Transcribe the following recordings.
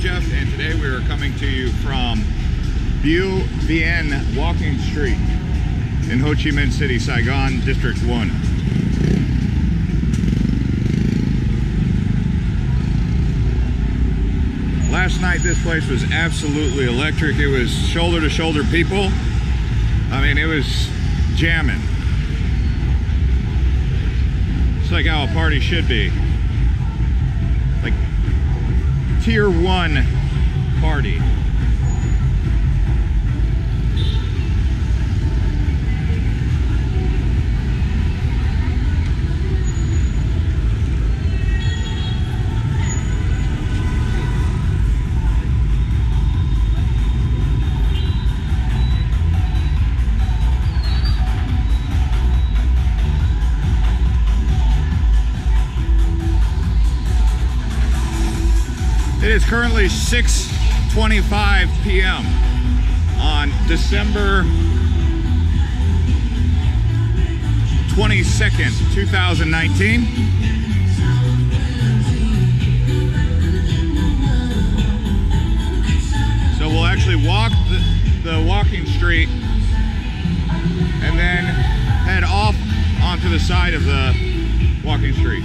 I'm Jeff, and today we are coming to you from Bue Vien Walking Street in Ho Chi Minh City, Saigon, District 1. Last night this place was absolutely electric. It was shoulder to shoulder people. I mean, it was jamming. It's like how a party should be. Like tier 1 party. It is currently 6:25 p.m. on December 22nd, 2019. So we'll actually walk the walking street and then head off onto the side of the walking street.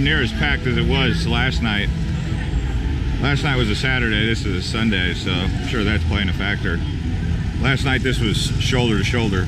Near as packed as it was last night. Last night was a Saturday, this is a Sunday, so I'm sure that's playing a factor. Last night this was shoulder to shoulder.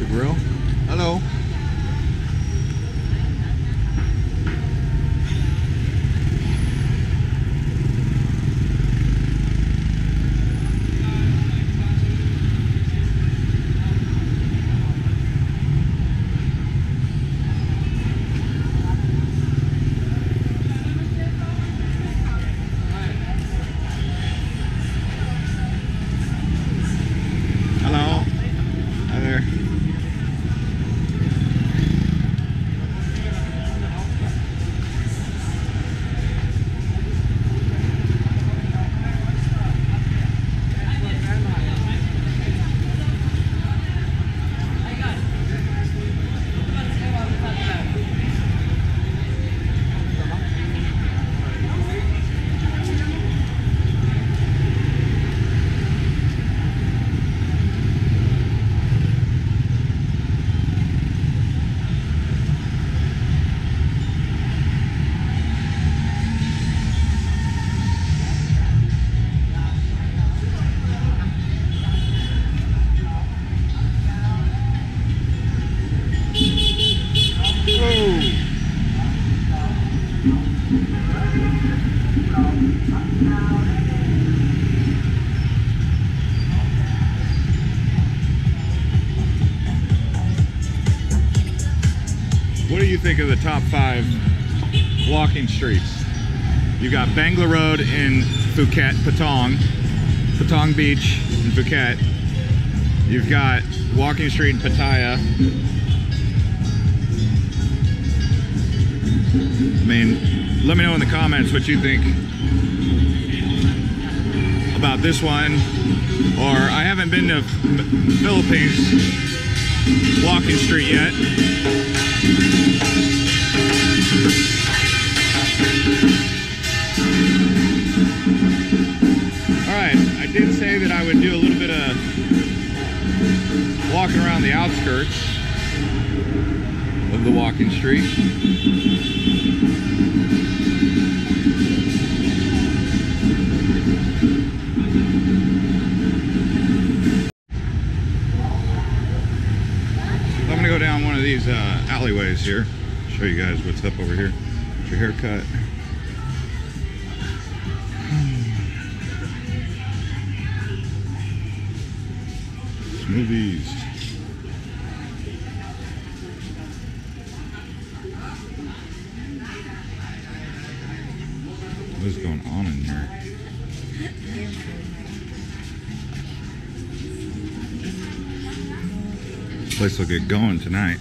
the grill. Hello. Think of the top 5 walking streets. You got Bangla Road in Phuket, Patong Beach in Phuket. You've got walking street in Pattaya. I mean, let me know in the comments what you think about this one. Or I haven't been to Philippines walking street yet. Alright, I did say that I would do a little bit of walking around the outskirts of the walking street. I'm gonna go down one of these alleyways here, show you guys what's up over here. Get your haircut. Smoothies. What is going on in here? This place will get going tonight.